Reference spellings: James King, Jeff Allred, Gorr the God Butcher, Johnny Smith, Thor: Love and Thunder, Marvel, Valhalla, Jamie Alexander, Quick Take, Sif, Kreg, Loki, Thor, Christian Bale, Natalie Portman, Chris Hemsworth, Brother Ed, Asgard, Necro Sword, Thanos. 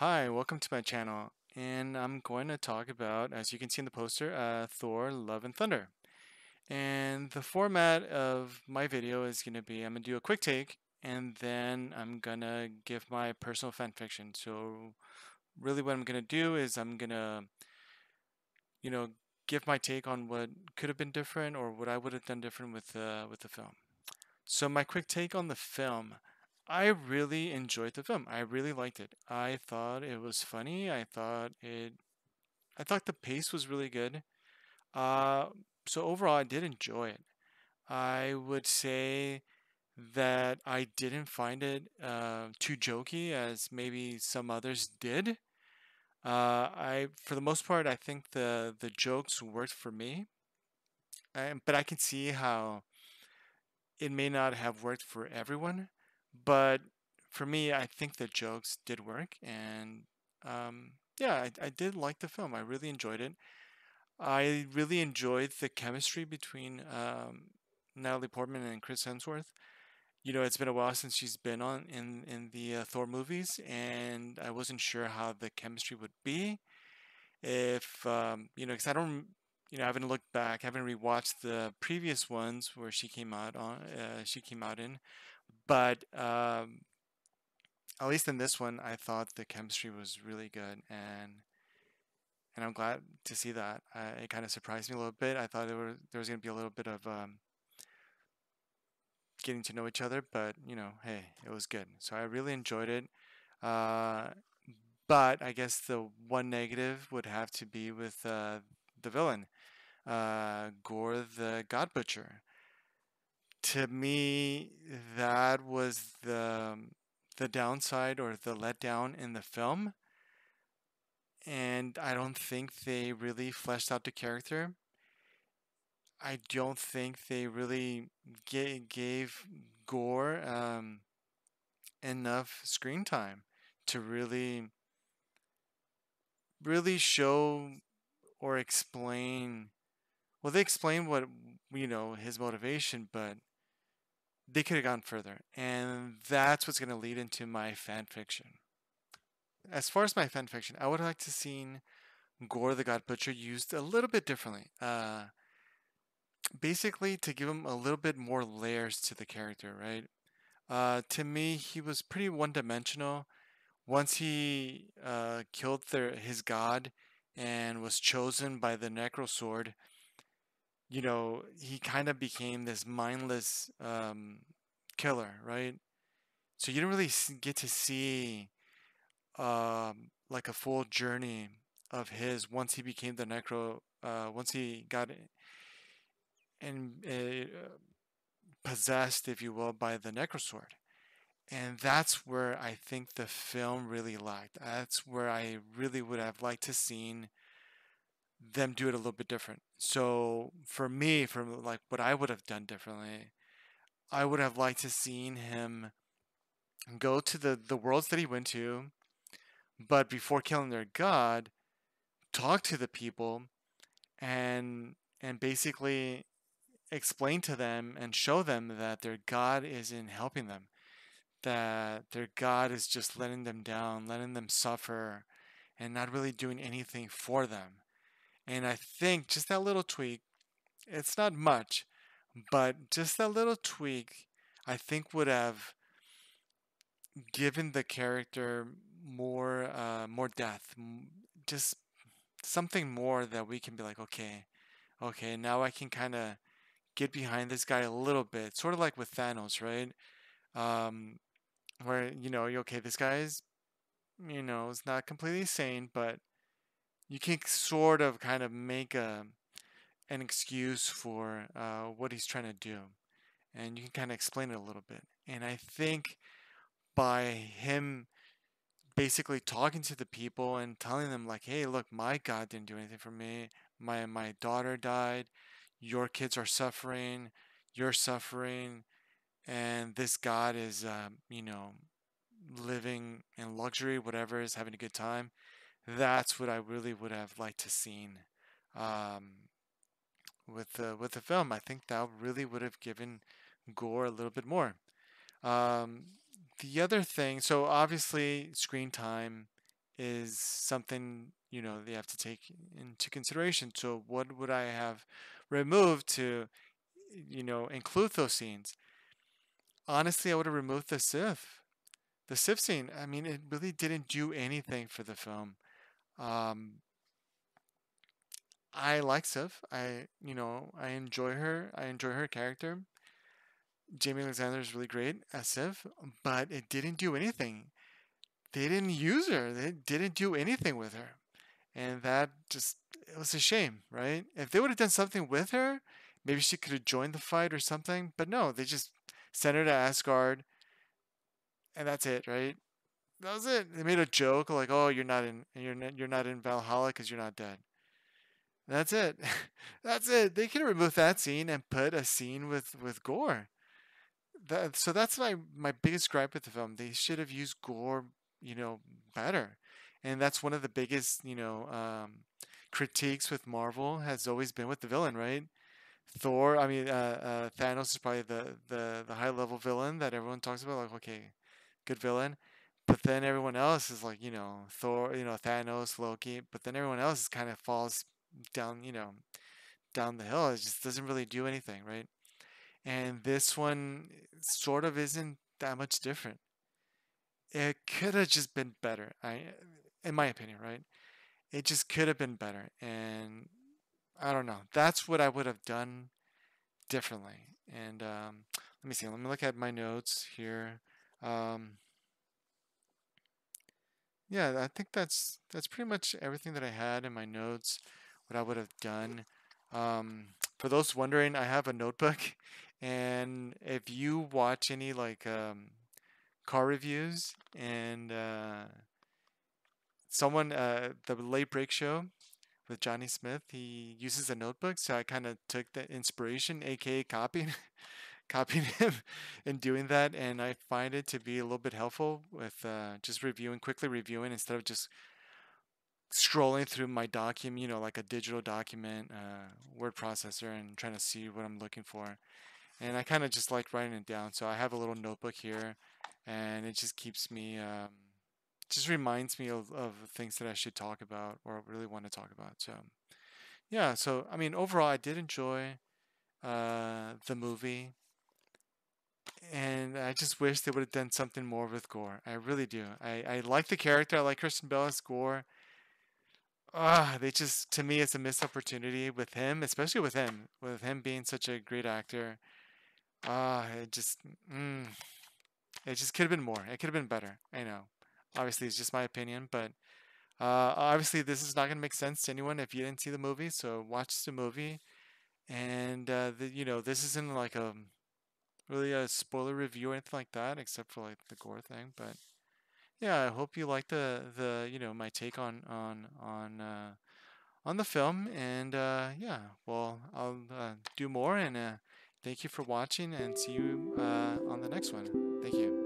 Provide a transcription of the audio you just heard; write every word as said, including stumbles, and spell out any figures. Hi, welcome to my channel, and I'm going to talk about, as you can see in the poster, uh, Thor: Love and Thunder. And the format of my video is going to be, I'm going to do a quick take, and then I'm going to give my personal fanfiction. So really what I'm going to do is I'm going to, you know, give my take on what could have been different or what I would have done different with, uh, with the film. So my quick take on the film. I really enjoyed the film. I really liked it. I thought it was funny. I thought it, I thought the pace was really good. Uh, so overall, I did enjoy it. I would say that I didn't find it uh, too jokey as maybe some others did. Uh, I, for the most part, I think the the jokes worked for me. I, but I can see how it may not have worked for everyone. But for me, I think the jokes did work, and um, yeah, I, I did like the film. I really enjoyed it. I really enjoyed the chemistry between um, Natalie Portman and Chris Hemsworth. You know, it's been a while since she's been on in, in the uh, Thor movies, and I wasn't sure how the chemistry would be. If, um, you know, because I don't, you know, I haven't looked back, I haven't rewatched the previous ones where she came out on, uh, she came out in. But um, at least in this one, I thought the chemistry was really good, and and I'm glad to see that. Uh, it kind of surprised me a little bit. I thought there were there was going to be a little bit of um, getting to know each other, but you know, hey, it was good. So I really enjoyed it. Uh, but I guess the one negative would have to be with uh, the villain, uh, Gorr the God Butcher. To me, that was the the downside or the letdown in the film, and I don't think they really fleshed out the character. I don't think they really ga gave Gorr um, enough screen time to really, really show or explain. Well, they explained what, you know, his motivation, but they could have gone further, and that's what's going to lead into my fan fiction. As far as my fan fiction, I would like to seen Gorr the God Butcher used a little bit differently. Uh, basically, to give him a little bit more layers to the character, right? Uh, to me, he was pretty one-dimensional. Once he uh, killed their, his god and was chosen by the Necro Sword, you know, he kind of became this mindless um, killer, right? So you don't really get to see um, like a full journey of his once he became the Necro, uh, once he got and uh, possessed, if you will, by the Necro Sword. And that's where I think the film really lacked. That's where I really would have liked to seen them do it a little bit different. So for me, from like what I would have done differently, I would have liked to seen him go to the the worlds that he went to, but before killing their god, talk to the people and and basically explain to them and show them that their god isn't helping them, that their god is just letting them down, letting them suffer, and not really doing anything for them. And I think just that little tweak, it's not much, but just that little tweak, I think would have given the character more, uh, more depth, just something more that we can be like, okay, okay, now I can kind of get behind this guy a little bit, sort of like with Thanos, right? Um, where, you know, okay, this guy's, you know, is not completely sane, but you can sort of kind of make a, an excuse for uh, what he's trying to do. And you can kind of explain it a little bit. And I think by him basically talking to the people and telling them like, hey, look, my God didn't do anything for me. My, my daughter died. Your kids are suffering. You're suffering. And this God is, um, you know, living in luxury, whatever, is having a good time. That's what I really would have liked to seen um, with the with the film. I think that really would have given Gorr a little bit more. Um, the other thing, so obviously screen time is something, you know, they have to take into consideration. So what would I have removed to, you know, include those scenes? Honestly, I would have removed the Sif. The Sif scene, I mean, it really didn't do anything for the film. Um, I like Sif. I, you know, I enjoy her. I enjoy her character. Jamie Alexander is really great as Sif, but it didn't do anything. They didn't use her. They didn't do anything with her. And that just, it was a shame, right? If they would have done something with her, maybe she could have joined the fight or something. But no, they just sent her to Asgard, and that's it, right? That was it. They made a joke like, "Oh, you're not in, you're not, you're not in Valhalla because you're not dead." And that's it. That's it. They could have removed that scene and put a scene with with Gorr. That, so that's my my biggest gripe with the film. They should have used Gorr, you know, better. And that's one of the biggest, you know, um, critiques with Marvel has always been with the villain, right? Thor, I mean, uh, uh, Thanos is probably the, the, the high-level villain that everyone talks about, like, okay, good villain. But then everyone else is like, you know, Thor, you know, Thanos, Loki. But then everyone else kind of falls down, you know, down the hill. It just doesn't really do anything, right? And this one sort of isn't that much different. It could have just been better, I, in my opinion, right? It just could have been better. And I don't know. That's what I would have done differently. And um, let me see. Let me look at my notes here. Um, yeah, I think that's that's pretty much everything that I had in my notes, what I would have done. Um, for those wondering, I have a notebook. And if you watch any, like... Um, car reviews and uh, someone uh, the Late Break Show with Johnny Smith, he uses a notebook, so I kind of took the inspiration, aka copying copying him in doing that, and I find it to be a little bit helpful with uh, just reviewing quickly reviewing instead of just scrolling through my document, you know, like a digital document uh, word processor, and trying to see what I'm looking for. And I kind of just like writing it down, so I have a little notebook here. And it just keeps me, um, just reminds me of, of things that I should talk about or really want to talk about. So, yeah. So, I mean, overall, I did enjoy uh, the movie. And I just wish they would have done something more with Gorr. I really do. I, I like the character. I like Christian Bale as Gorr. Ah, they just, to me, it's a missed opportunity with him, especially with him, with him being such a great actor. Ah, it just... Mm, it just could have been more. It could have been better. I know. Obviously, it's just my opinion, but uh, obviously, this is not going to make sense to anyone if you didn't see the movie. So watch the movie, and uh, the, you know, this isn't like a really a spoiler review or anything like that, except for like the gore thing. But yeah, I hope you liked the the you know, my take on on on uh, on the film, and uh, yeah, well, I'll uh, do more, and uh, thank you for watching, and see you uh, on the next one. Thank you.